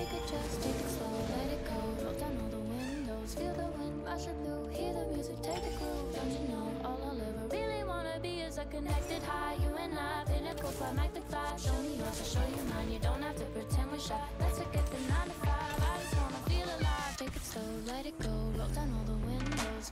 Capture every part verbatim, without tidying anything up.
we could just take it slow, let it go. Roll down all the windows, feel the wind, rush it through. Hear the music, take the groove. Don't you know, all I'll ever really wanna be is a connected high. You and I, pinnacle, climactic vibe. Show me yours, I'll show you mine. You don't have to pretend we're shy. Let's forget the nine to five, I just wanna feel alive. Take it slow, let it go, roll down all the windows.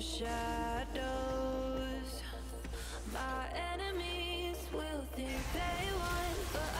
Shadows, my enemies will think they won, but I